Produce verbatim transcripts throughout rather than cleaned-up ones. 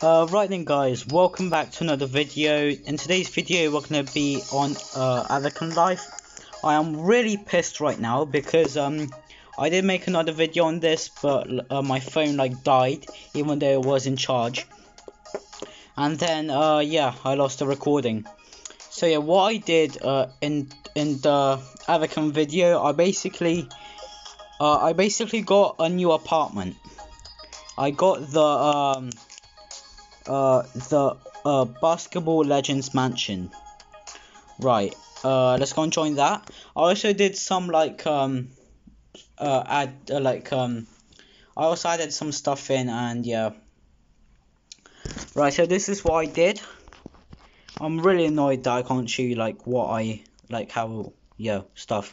Uh, right then guys, welcome back to another video. In today's video we're going to be on uh, Avakin Life. I am really pissed right now because um, I did make another video on this, but uh, my phone like died even though it was in charge. And then uh, yeah, I lost the recording. So yeah, what I did uh, in, in the Avakin video, I basically, uh, I basically got a new apartment. I got the... Um, Uh, the uh, Basketball Legends Mansion. Right, uh, let's go and join that. I also did some like um, uh, add uh, like um, I also added some stuff in, and yeah. Right, so this is what I did. I'm really annoyed that I can't show you like what I like how yeah stuff.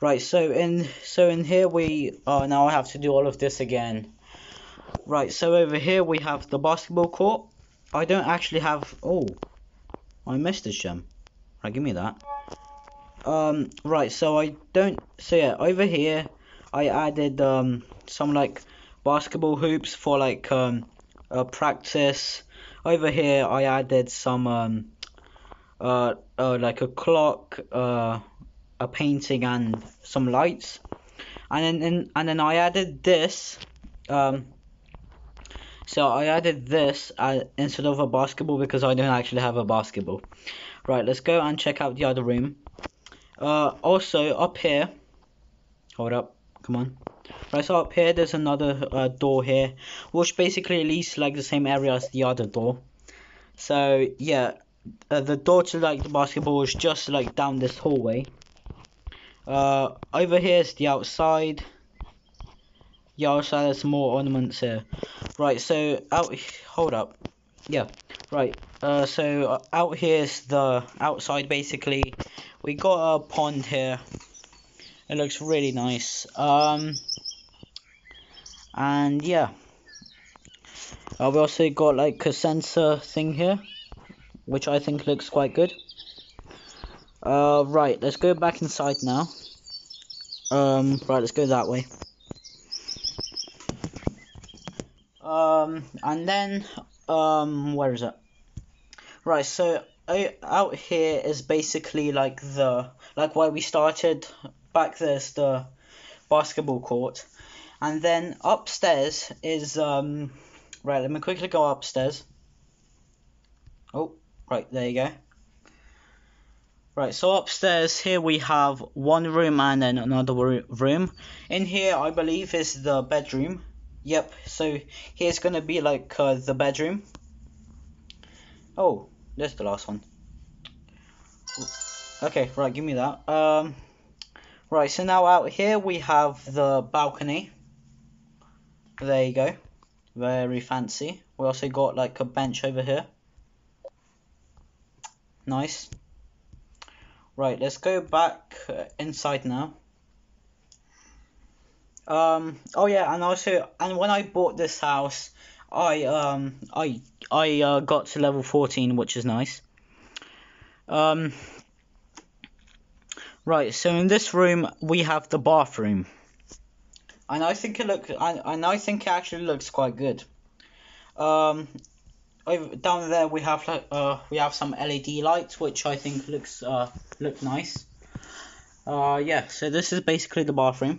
Right, so in so in here we uh, now I have to do all of this again. Right, so over here we have the basketball court. I don't actually have... Oh, I missed a gem. Right, give me that. Um, right, so I don't... So yeah, over here I added um, some like basketball hoops for like um, uh, practice. Over here I added some um, uh, uh, like a clock, uh, a painting and some lights. And then, and then I added this... Um, So I added this uh, instead of a basketball because I don't actually have a basketball. Right, let's go and check out the other room. Uh, also, up here... Hold up, come on. Right, so up here there's another uh, door here, which basically leads like the same area as the other door. So, yeah, uh, the door to like the basketball is just like down this hallway. Uh, over here is the outside. Yeah, also there's more ornaments here. Right, so out... Hold up. Yeah, right. Uh, so out here's the outside, basically. We got a pond here. It looks really nice. Um, and, yeah. Uh, we also got, like, a sensor thing here, which I think looks quite good. Uh, right, let's go back inside now. Um, right, let's go that way. Um, and then, um, where is it? Right, so out here is basically like the, like where we started. Back there's the basketball court. And then upstairs is, um, right, let me quickly go upstairs. Oh, right, there you go. Right, so upstairs here we have one room and then another room. In here, I believe, is the bedroom. Yep, so here's gonna be like uh, the bedroom. Oh, there's the last one. Okay, right, give me that. Um, right, so now out here we have the balcony. There you go. Very fancy. We also got like a bench over here. Nice. Right, let's go back uh, inside now. Um, oh yeah, and also, and when I bought this house, I, um, I, I, uh, got to level fourteen, which is nice. Um, right, so in this room, we have the bathroom. And I think it look, and, and I think it actually looks quite good. Um, over, down there we have, uh, we have some L E D lights, which I think looks, uh, look nice. Uh, yeah, so this is basically the bathroom.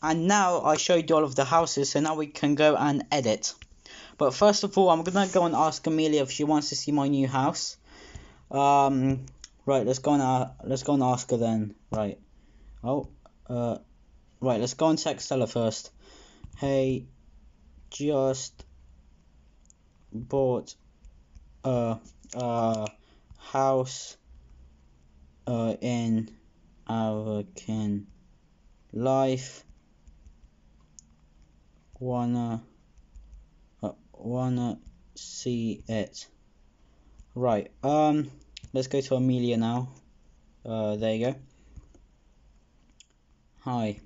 And now I showed you all of the houses, so now we can go and edit. But first of all, I'm gonna go and ask Amelia if she wants to see my new house. Um, right, let's go and uh, let's go and ask her then. Right. Oh, uh, right. Let's go and text her first. Hey, just bought a, a house uh, in Avakin Life. Wanna uh, wanna see it. Right, um let's go to Amelia now. Uh there you go. Hi.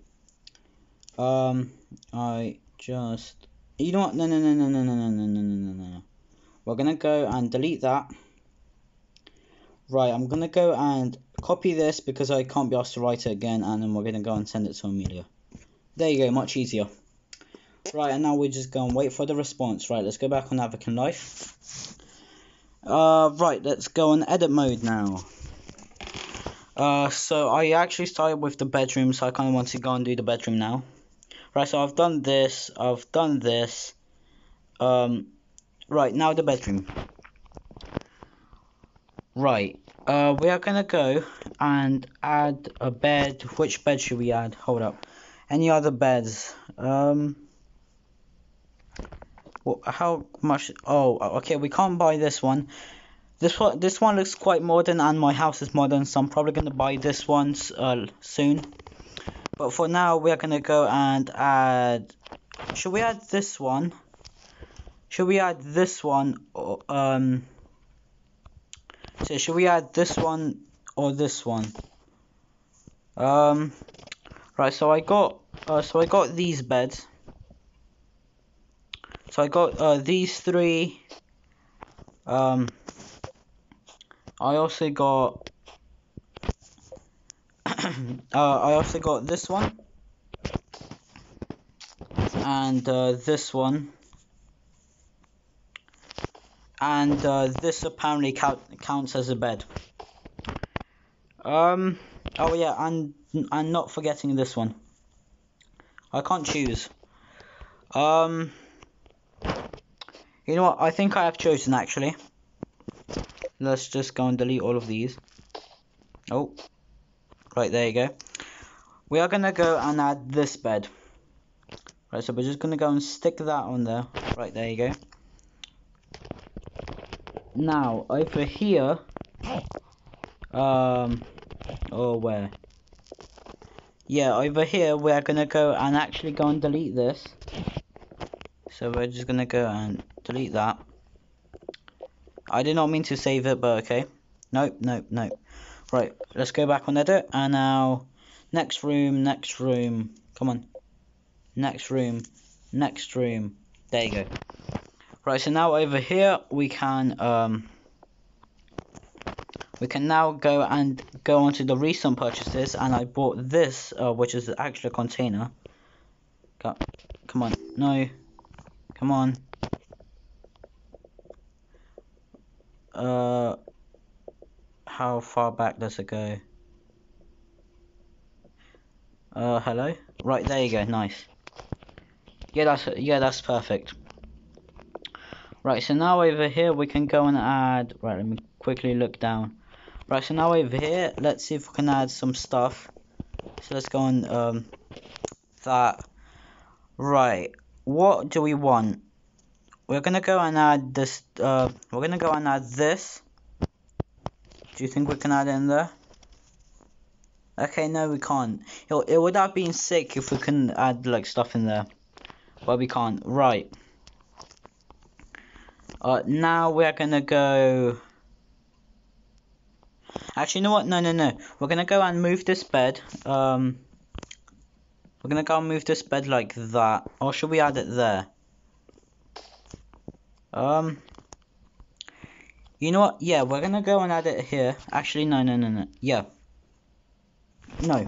Um I just you know what no no no no no no no no no no no no. We're gonna go and delete that. Right, I'm gonna go and copy this because I can't be asked to write it again, and then we're gonna go and send it to Amelia. There you go, much easier. Right, and now we just go and wait for the response. Right, let's go back on Avakin Life. Uh, right, let's go on edit mode now. Uh, so I actually started with the bedroom, so I kind of want to go and do the bedroom now. Right, so I've done this, I've done this. Um, right, now the bedroom. Right, uh, we are gonna go and add a bed. Which bed should we add? Hold up. Any other beds? Um, well, how much? Oh, okay, we can't buy this one. This one, this one looks quite modern, and my house is modern, so I'm probably gonna buy this one uh, soon. But for now, we are gonna go and add. Should we add this one? Should we add this one? Or, um. So should we add this one or this one? Um. Right. So I got. Uh, so I got these beds. So I got uh, these three. Um. I also got uh, I also got this one and uh, this one and uh, this apparently count, counts as a bed. Um oh yeah, and I'm not forgetting this one. I can't choose. Um you know what, I think I have chosen actually. Let's just go and delete all of these. Oh, right, there you go. We are gonna go and add this bed. Right, so we're just gonna go and stick that on there. Right, there you go. Now over here, um, oh where? Yeah, over here we are gonna go and actually go and delete this. So we're just gonna go and delete that. I did not mean to save it, but okay. Nope, nope, nope. Right, let's go back on edit, and now next room, next room. Come on. Next room, next room. There you go. Right, so now over here we can um we can now go and go on to the recent purchases, and I bought this, uh, which is actually a container. Go, come on, no, come on. Uh, how far back does it go? Uh, hello? Right, there you go, nice. Yeah, that's, yeah, that's perfect. Right, so now over here we can go and add, right, let me quickly look down. Right, so now over here, let's see if we can add some stuff. So let's go on, um, that. Right, what do we want? We're gonna go and add this, uh, we're gonna go and add this. Do you think we can add it in there? Okay, no we can't. It, it would have been sick if we couldn't add like stuff in there. But we can't, right. Uh, now we're gonna go... Actually, you know what, no, no, no. We're gonna go and move this bed. Um, we're gonna go and move this bed like that. Or should we add it there? Um, you know what? Yeah, we're gonna go and add it here. Actually, no, no, no, no. Yeah. No.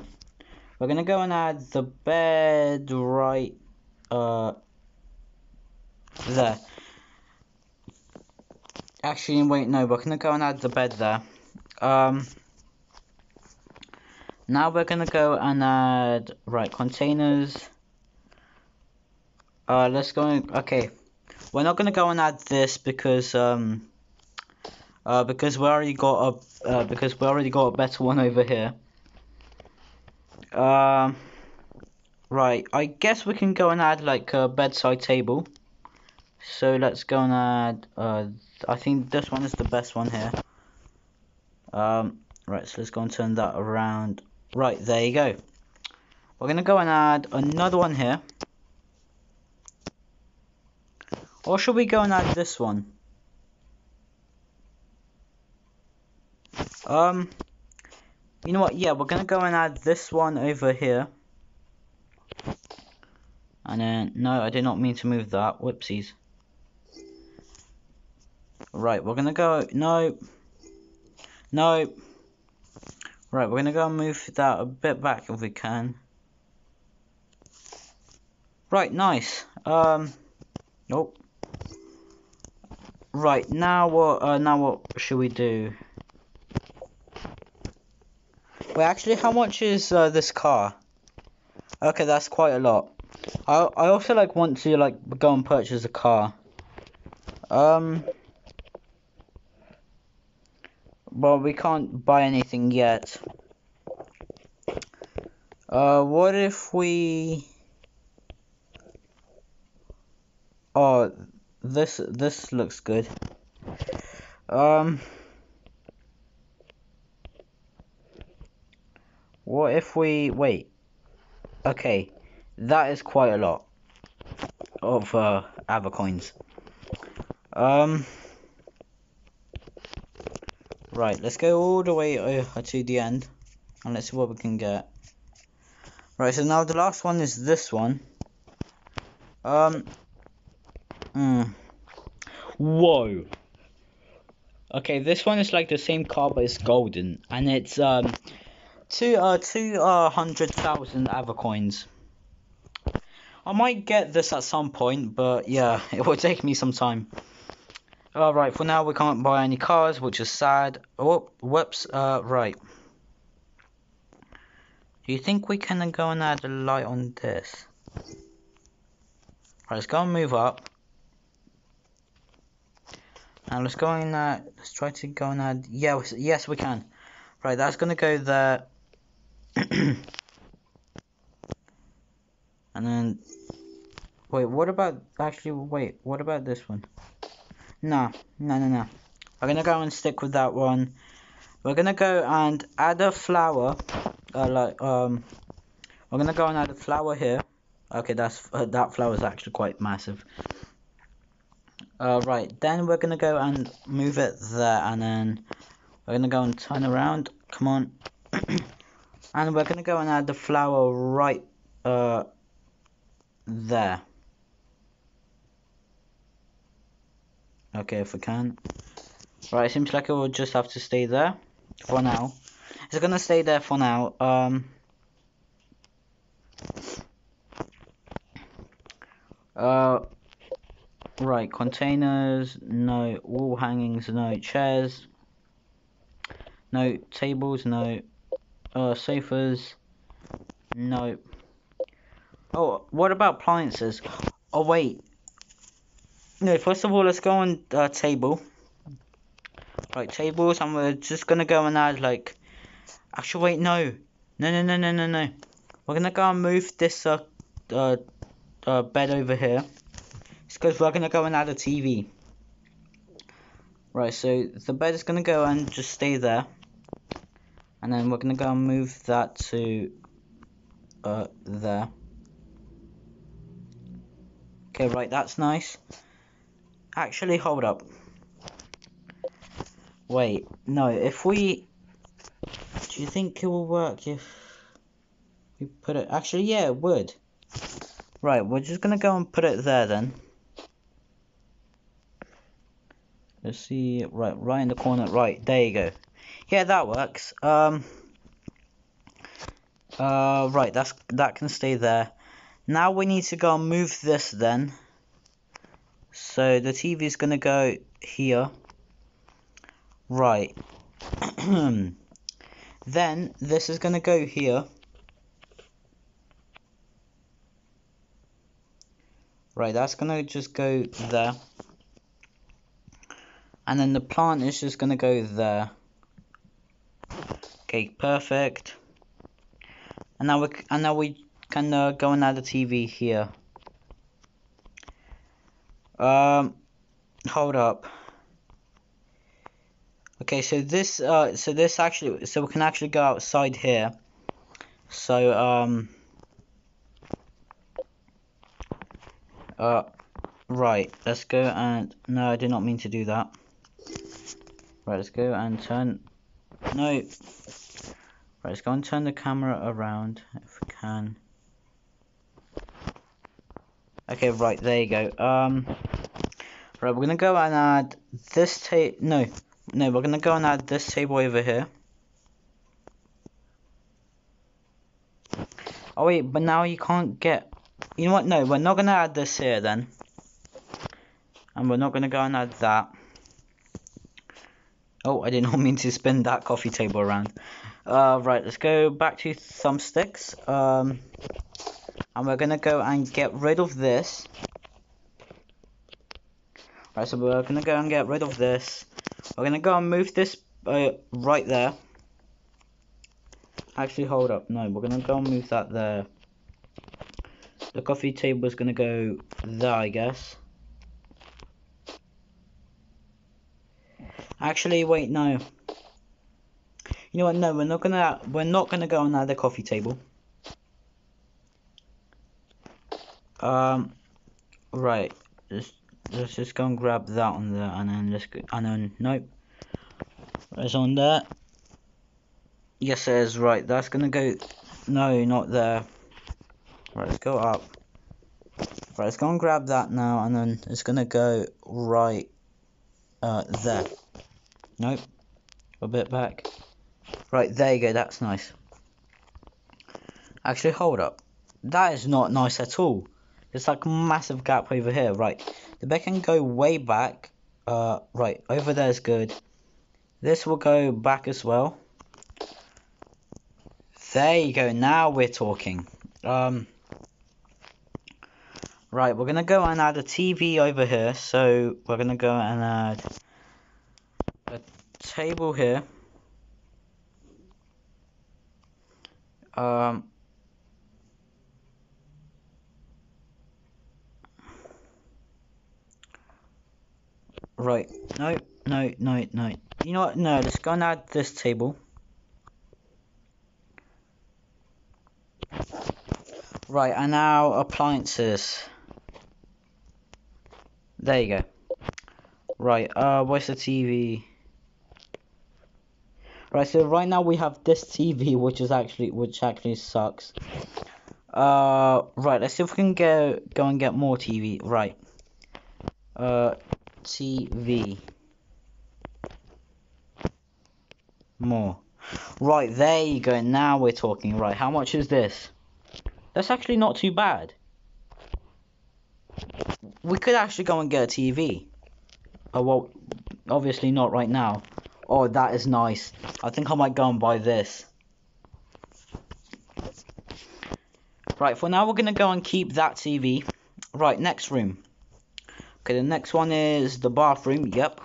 We're gonna go and add the bed right, uh, there. Actually, wait, no, we're gonna go and add the bed there. Um, now we're gonna go and add, right, containers. Uh, let's go and, okay. We're not gonna go and add this because um uh because we already got a uh, because we already got a better one over here. Um uh, right, I guess we can go and add like a bedside table. So let's go and add uh I think this one is the best one here. Um right, so let's go and turn that around. Right, there you go. We're gonna go and add another one here. Or should we go and add this one? Um, you know what? Yeah, we're gonna go and add this one over here. And then, no, I did not mean to move that. Whoopsies. Right, we're gonna go. No. No. Right, we're gonna go and move that a bit back if we can. Right, nice. Um, nope. Right, now what, uh, now what should we do? Wait, actually, how much is uh, this car? Okay, that's quite a lot. I, I also, like, want to, like, go and purchase a car. Um... Well, we can't buy anything yet. Uh, what if we... Oh, this, this looks good. Um... What if we... Wait. Okay. That is quite a lot of, uh, avacoins. Um... Right, let's go all the way over to the end, and let's see what we can get. Right, so now the last one is this one. Um. Mm. Whoa. Okay, this one is like the same car, but it's golden, and it's um two uh two uh hundred thousand avacoins. I might get this at some point, but yeah, it will take me some time. Alright, for now we can't buy any cars, which is sad. Oh, whoops, uh, right. Do you think we can go and add a light on this? Alright, let's go and move up. And let's go and, uh, let's try to go and add, yeah, yes we can. Right, that's gonna go there. And then, wait, what about, actually, wait, what about this one? No, no, no, no. We're gonna go and stick with that one. We're gonna go and add a flower. Uh, like, um, we're gonna go and add a flower here. Okay, that's uh, that flower is actually quite massive. Uh, right, then we're gonna go and move it there, and then we're gonna go and turn around. Come on, and we're gonna go and add the flower right uh there. Okay, if we can. Right, it seems like it will just have to stay there for now. It's gonna stay there for now. Um, uh, right, containers, no. Wall hangings, no. Chairs, no. Tables, no. Uh, sofas, no. Oh, what about appliances? Oh, wait. No, first of all, let's go on uh, table. Right, tables, and we're just gonna go and add like. Actually, wait, no, no, no, no, no, no, no. We're gonna go and move this uh, uh, uh bed over here. It's because we're gonna go and add a T V. Right, so the bed is gonna go and just stay there, and then we're gonna go and move that to uh there. Okay, right, that's nice. Actually, hold up. Wait, no, if we... Do you think it will work if we put it... Actually, yeah, it would. Right, we're just gonna go and put it there then. Let's see, right, right in the corner, right, there you go. Yeah, that works. Um, uh, right, that's that can stay there. Now we need to go and move this then. So the T V is gonna go here, right? Then this is gonna go here, right? That's gonna just go there, and then the plant is just gonna go there. Okay, perfect. And now we and now we can uh, go and add a T V here. Um, hold up. Okay, so this, uh, so this actually, so we can actually go outside here. So, um, uh, right, let's go and, no, I did not mean to do that. Right, let's go and turn, no, right, let's go and turn the camera around if we can. Okay, right, there you go. Um, right, we're gonna go and add this table. No, no, we're gonna go and add this table over here. Oh wait, but now you can't get you know what, no, we're not going to add this here then. And we're not going to go and add that. Oh, I did not mean to spin that coffee table around. Uh, right, let's go back to thumbsticks. Um, and we're going to go and get rid of this. Right, so we're going to go and get rid of this. We're going to go and move this uh, right there. Actually, hold up. No, we're going to go and move that there. The coffee table is going to go there, I guess. Actually, wait, no. You know what? No, we're not gonna. We're not gonna go on the coffee table. Um, right. Let's let's just go and grab that on there, and then let's go. And then nope. It's on there. Yes, it is. Right. That's gonna go. No, not there. Right. Let's go up. Right. Let's go and grab that now, and then it's gonna go right. Uh, there. Nope. A bit back. Right, there you go, that's nice. Actually, hold up. That is not nice at all. There's like a massive gap over here. Right, the back can go way back. Uh, right, over there is good. This will go back as well. There you go, now we're talking. Um, right, we're going to go and add a T V over here. So, we're going to go and add a table here. Um, right, no, no, no, no. You know what? No, let's go and add this table. Right, and now appliances. There you go. Right, uh, where's the T V? Right, so right now we have this T V, which is actually, which actually sucks. Uh, right, let's see if we can go, go and get more T V. Right. Uh, T V. More. Right, there you go, now we're talking. Right, how much is this? That's actually not too bad. We could actually go and get a T V. Oh, well, obviously not right now. Oh, that is nice. I think I might go and buy this. Right, for now we're going to go and keep that T V. Right, next room. Okay, the next one is the bathroom. Yep.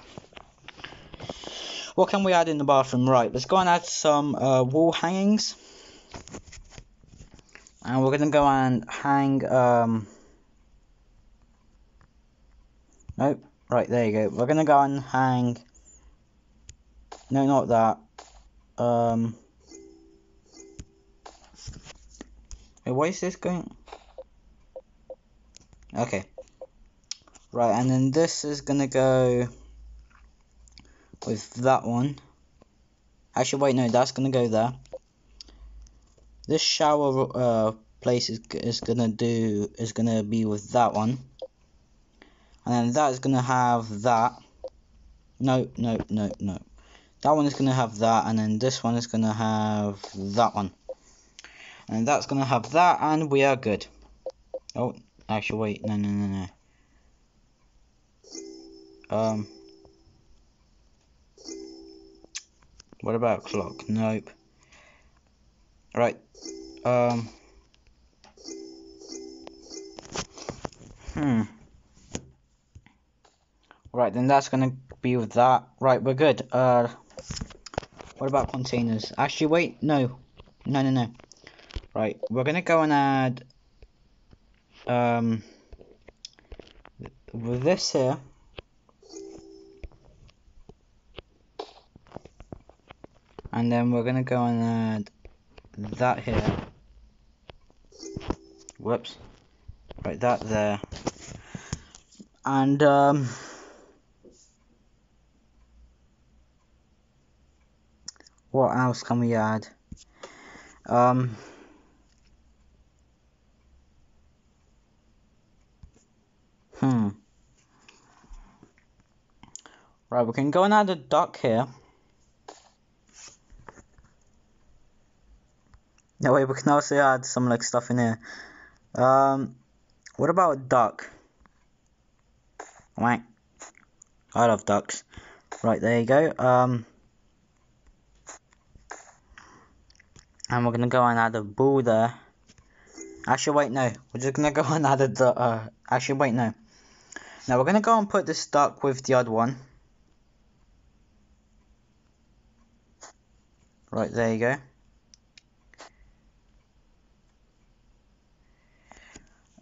What can we add in the bathroom? Right, let's go and add some uh, wall hangings. And we're going to go and hang... Um... Nope. Right, there you go. We're going to go and hang... No, not that. Um, wait, why is this going? Okay. Right, and then this is gonna go with that one. Actually, wait, no, that's gonna go there. This shower uh, place is is gonna do is gonna be with that one, and then that is gonna have that. No, no, no, no. That one is going to have that, and then this one is going to have that one. And that's going to have that, and we are good. Oh, actually, wait, no, no, no, no. Um, what about clock? Nope. Right, um... Hmm. Right, then that's going to be with that. Right, we're good. Uh... What about containers? Actually, wait, no. No, no, no. Right, we're going to go and add... Um... With this here... And then we're going to go and add... That here. Whoops. Right, that there. And, um... what else can we add? Um, hmm. Right, we can go and add a duck here. No, wait, we can also add some like stuff in here. Um, What about duck? Whack. I love ducks. Right, there you go. Um, and we're gonna go and add a bull there. Actually, wait, no. We're just gonna go and add a duck. Uh, actually, wait, no. Now we're gonna go and put this duck with the other one. Right, there you go.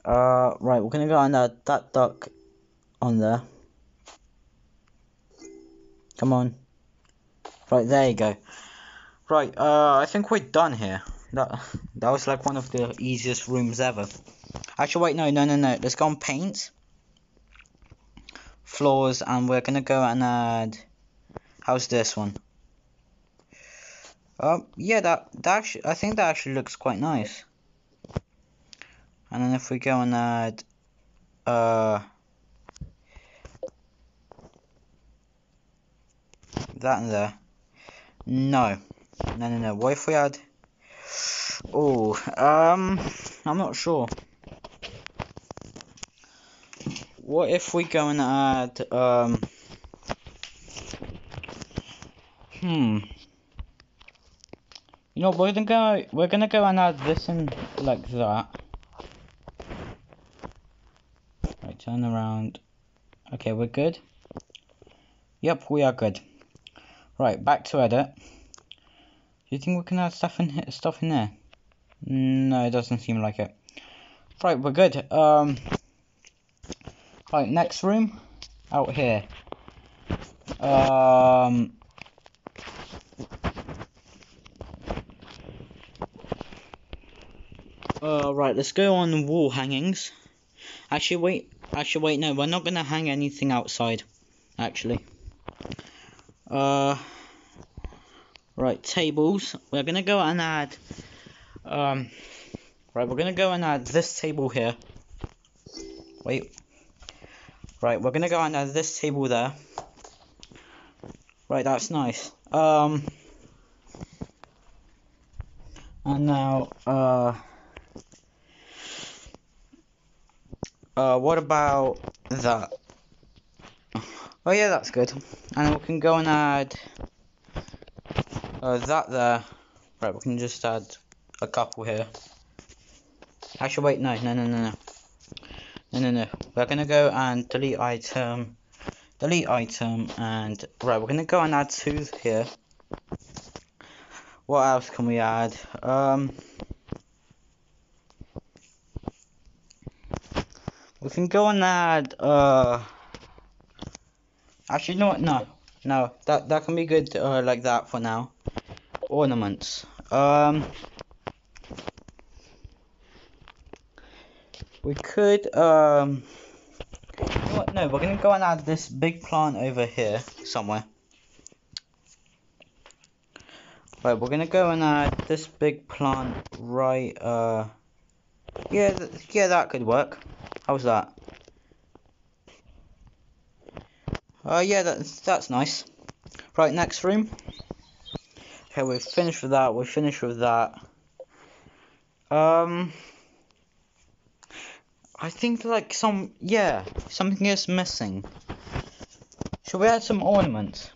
Uh, right, we're gonna go and add that duck on there. Come on. Right, there you go. Right, uh, I think we're done here. That that was like one of the easiest rooms ever. Actually, wait, no, no, no, no. Let's go and paint floors, and we're gonna go and add. How's this one? Um, yeah, that that actually, I think that actually looks quite nice. And then if we go and add, uh, that and there. No, no, no, no. What if we add? Oh, um, I'm not sure. What if we go and add, um, hmm. You know, we're gonna go. We're gonna go and add this in like that. Right, turn around. Okay, we're good. Yep, we are good. Right, back to edit. Do you think we can add stuff in here, stuff in there? No, it doesn't seem like it. Right, we're good. Um. Right, next room, out here. Um. Uh, right, let's go on wall hangings. Actually, wait. Actually, wait. No, we're not gonna hang anything outside. Actually. Uh. Right, tables. We're gonna go and add. Um. Right, we're gonna go and add this table here. Wait. Right, we're gonna go and add this table there. Right, that's nice. Um. And now, uh. Uh, what about that? Oh yeah, that's good. And we can go and add uh, that there. Right, we can just add a couple here. Actually, wait, no, no, no, no, no, no, no, no. We're gonna go and delete item, delete item, and right, we're gonna go and add two here. What else can we add? Um. We can go and add, uh, actually, no, no, no, that, that can be good, uh, like that for now. Ornaments, um, we could, um, no, we're gonna go and add this big plant over here, somewhere. Right, we're gonna go and add this big plant right, uh, yeah, th yeah, that could work. How's that? Uh, yeah, that's, that's nice. Right, next room. Okay, we're finished with that. We're finished with that. Um, I think like some, yeah, something is missing. Should we add some ornaments?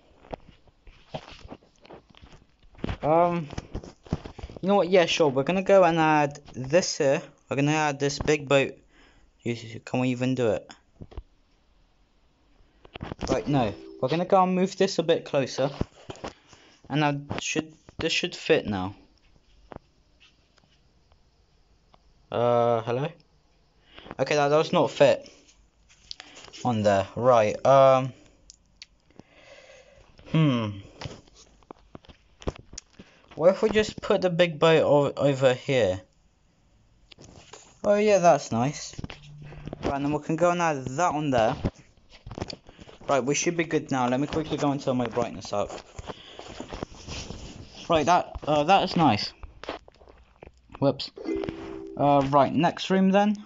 Um, you know what? Yeah, sure. We're gonna go and add this here. We're gonna add this big boat. Can we even do it? Right, no. We're gonna go and move this a bit closer, and I should this should fit now. Uh, hello. Okay, that does not fit on there. Right. Um. Hmm. What if we just put the big boat o over here? Oh yeah, that's nice. Right, and then we can go and add that on there. Right, we should be good now. Let me quickly go and turn my brightness up. Right, that uh, that is nice. Whoops. Uh, right, next room then.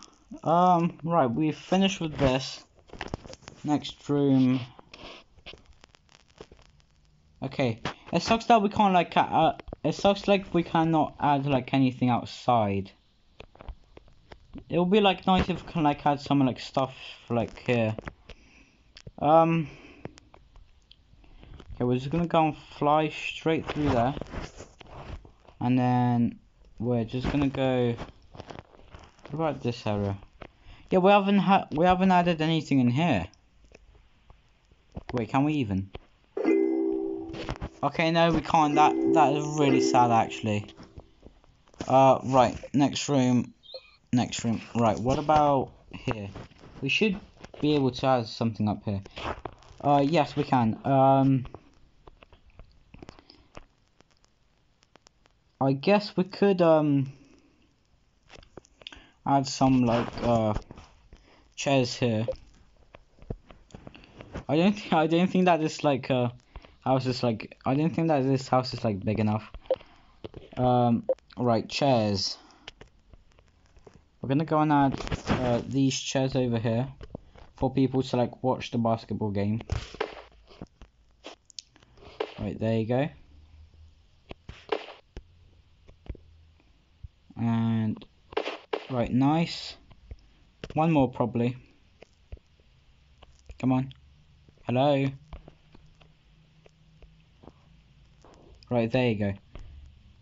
Um, right, we've finished with this. Next room. Okay. It sucks that we can't like. Uh, it sucks like we cannot add like anything outside. it would be like nice if we can like add some like stuff like here. Um. Okay, we're just gonna go and fly straight through there, and then we're just gonna go. What about this area? Yeah, we haven't ha we haven't added anything in here. Wait, can we even? Okay, no, we can't. That that is really sad, actually. Uh, right, next room, next room. Right, what about here? We should be able to add something up here. Uh, yes, we can. Um, I guess we could um add some like uh chairs here. I don't think I don't think that this like uh house is like I don't think that this house is like big enough. Um, right, chairs. We're gonna go and add uh, these chairs over here for people to like watch the basketball game. Right, there you go. And right, nice. One more probably. Come on. Hello. Right, there you go.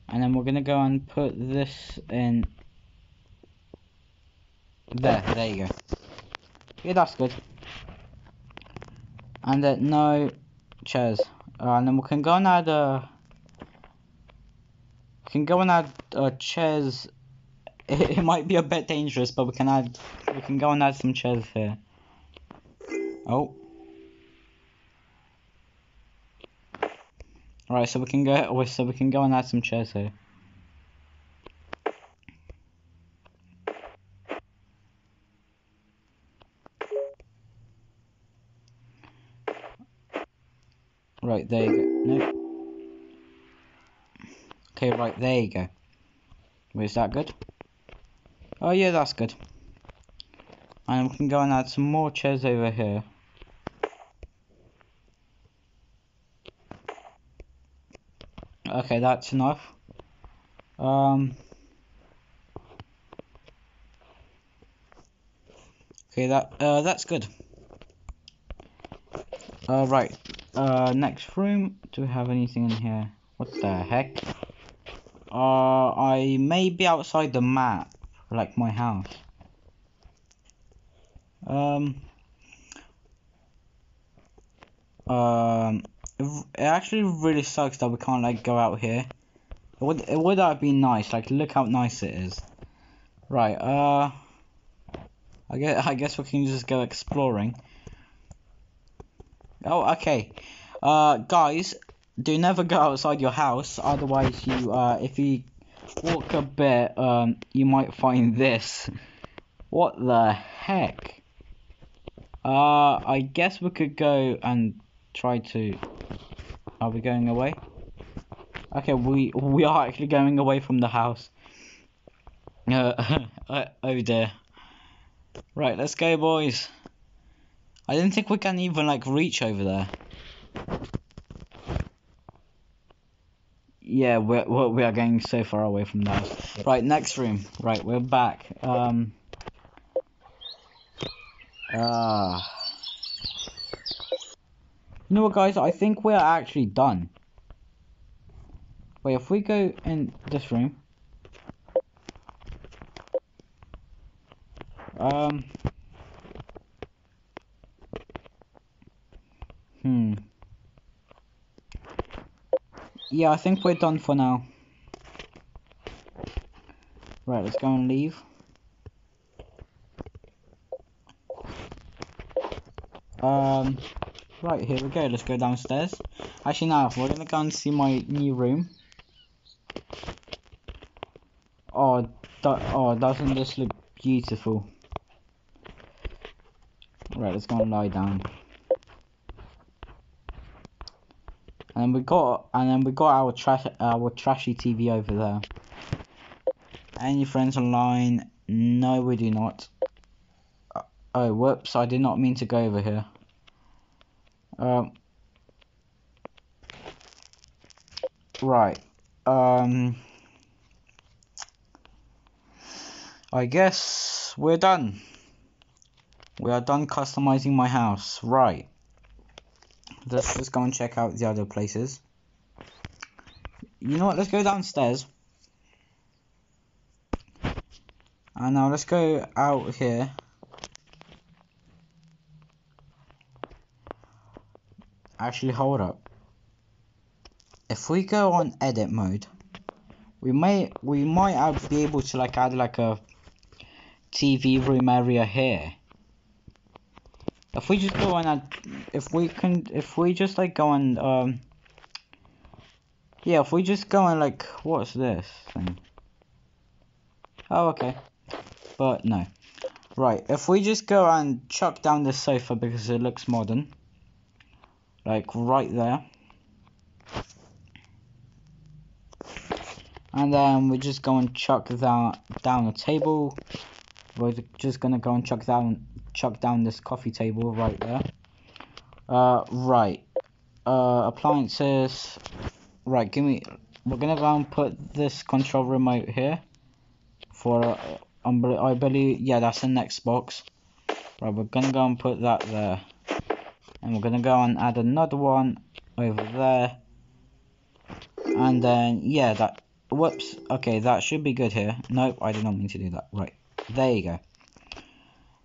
And then we're gonna go and put this in there. There you go. Yeah, that's good. And then no chairs. Uh, and then we can go and add uh we can go and add uh, chairs. It, it might be a bit dangerous, but we can add we can go and add some chairs here. Oh. Right, so we can go. So we can go and add some chairs here. Right, there you go. No. Okay, right, there you go. Is that good? Oh yeah, that's good. And we can go and add some more chairs over here. Okay, that's enough. Um, okay, that uh, that's good. Uh, right. Uh, next room. Do we have anything in here? What the heck? Uh, I may be outside the map, like my house. Um. Um. It actually really sucks that we can't like go out here. It would it would have been nice. Like, look how nice it is. Right. Uh. I guess I guess we can just go exploring. Oh, okay. Uh, guys, do never go outside your house. Otherwise, you uh, if you walk a bit, um, you might find this. What the heck? Uh, I guess we could go and try to. Are we going away? Okay, we we are actually going away from the house. Uh, oh dear. Right, let's go, boys. I don't think we can even like reach over there. Yeah, we're, we're we are going so far away from the house. Right, next room. Right, we're back. Um. Ah. Uh, You know what, guys? I think we're actually done. Wait, if we go in this room, um, hmm, yeah, I think we're done for now. Right, let's go and leave. Um. Right, here we go, let's go downstairs. Actually, now we're gonna go and see my new room. Oh, oh, doesn't this look beautiful? Right, let's go and lie down. And we got, and then we got our trash, our trashy T V over there. Any friends online? No, we do not. Oh, whoops! I did not mean to go over here. Um, right, um, I guess we're done. We are done customizing my house. Right. Let's just go and check out the other places. You know what? Let's go downstairs. And now let's go out here. Actually, hold up. If we go on edit mode, we may we might be able to like add like a T V room area here. If we just go on add, if we can, if we just like go on, um, yeah, if we just go on like, what's this thing? Oh, okay. But no, right. If we just go and chuck down this sofa because it looks modern. Like right there, and then we're just going to chuck that down a table. We're just gonna go and chuck down chuck down this coffee table right there. Uh, right. Uh, appliances. Right, give me. We're gonna go and put this control remote here. For uh, um, I believe, yeah, that's the next box. Right, we're gonna go and put that there. And we're gonna go and add another one over there, and then yeah, that whoops. Okay, that should be good here. Nope, I did not mean to do that. Right, there you go.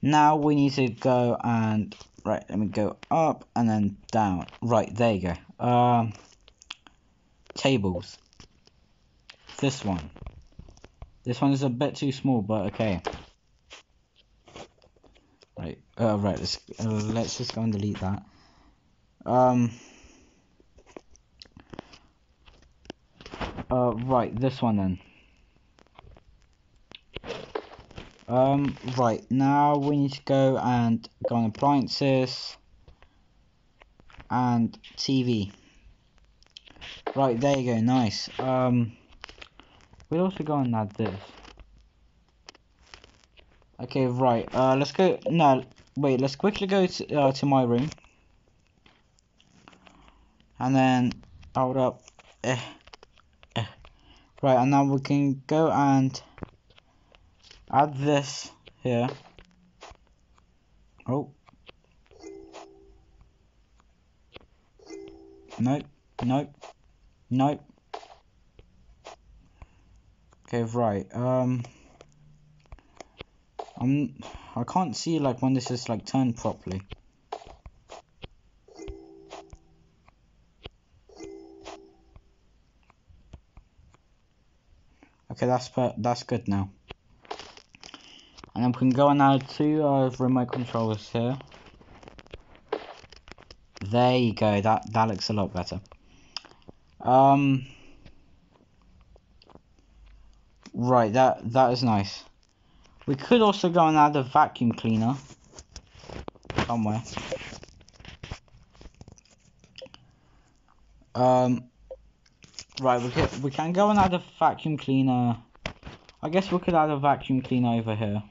Now we need to go and right. Let me go up and then down. Right, there you go. Um, tables. This one. This one is a bit too small, but okay. Right, uh, right. Let's uh, let's just go and delete that. Um. Uh, right, this one then. Um, right now we need to go and go on appliances and T V. Right, there you go. Nice. Um, we'll also go and add this. Okay, right, uh, let's go, no, wait, let's quickly go to, uh, to my room. And then, hold up, eh, eh. Right, and now we can go and add this here. Oh. Nope, nope, nope. Okay, right, um... Um, I can't see like when this is like turned properly. Okay, that's per that's good now. And then we can go and add two uh, remote controllers here. There you go. That that looks a lot better. Um. Right. That that is nice. We could also go and add a vacuum cleaner somewhere. Um, right, we can, we can go and add a vacuum cleaner. I guess we could add a vacuum cleaner over here.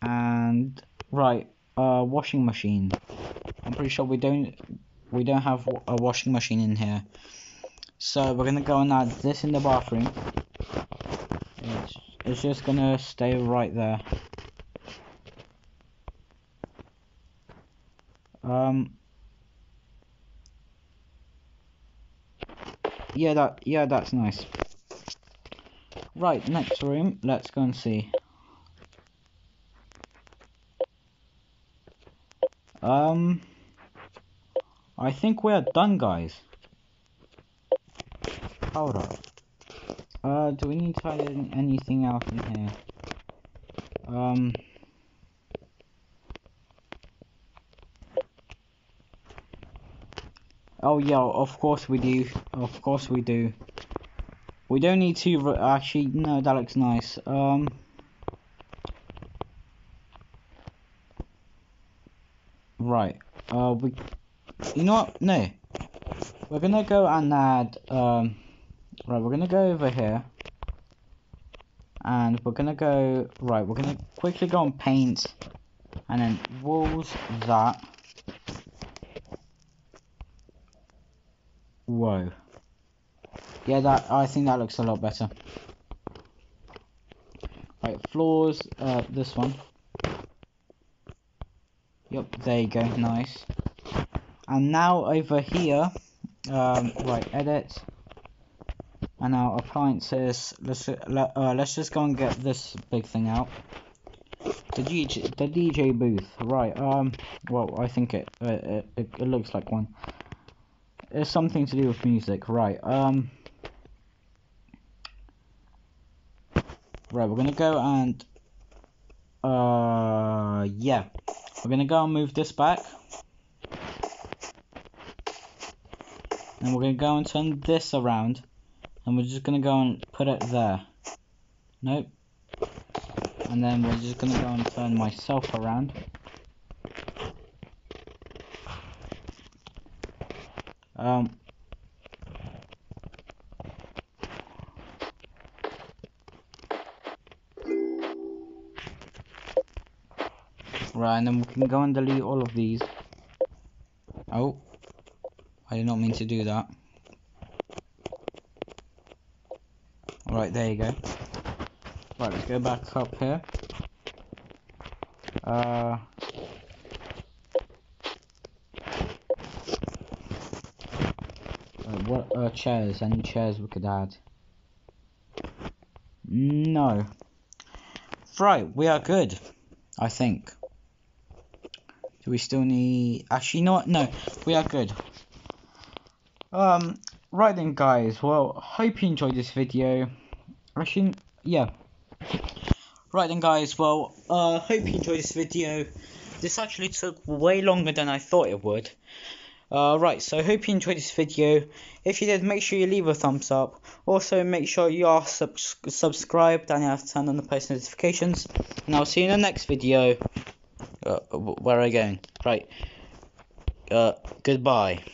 And right, uh, washing machine. I'm pretty sure we don't we don't have a washing machine in here, so we're gonna go and add this in the bathroom. It's, it's just gonna stay right there. Um. Yeah, that yeah, that's nice. Right, next room. Let's go and see. Um. I think we're done, guys. Hold up. Uh, do we need to add in anything else in here? Um, oh yeah, of course we do. Of course we do. We don't need to actually. No, that looks nice. Um, right. Uh, we. You know what? No, we're gonna go and add. Um. Right, we're gonna go over here, and we're gonna go, right, we're gonna quickly go and paint, and then walls, that, whoa, yeah, that, I think that looks a lot better, Right, floors, uh, this one. Yep, there you go, nice. And now over here, um, right, edit. And now appliances, let's, uh, let's just go and get this big thing out. The D J, the D J booth, right, um, well, I think it, uh, it, it looks like one. It's something to do with music, right, um. Right, we're gonna go and, uh, yeah. We're gonna go and move this back. And we're gonna go and turn this around. And we're just gonna go and put it there. Nope. And then we're just gonna go and turn myself around. Um. Right, and then we can go and delete all of these. Oh. I did not mean to do that. Alright, there you go. Right, let's go back up here. Uh, what uh, chairs? Any chairs we could add? No. Right, we are good, I think. Do we still need? Actually, not. No, we are good. Um, right then, guys. Well, hope you enjoyed this video. Actually, yeah. Right then, guys. Well, uh, hope you enjoyed this video. This actually took way longer than I thought it would. Uh, right. So, hope you enjoyed this video. If you did, make sure you leave a thumbs up. Also, make sure you are sub subscribed and you have turned on the post notifications. And I'll see you in the next video. Uh, where are I going? Right. Uh, goodbye.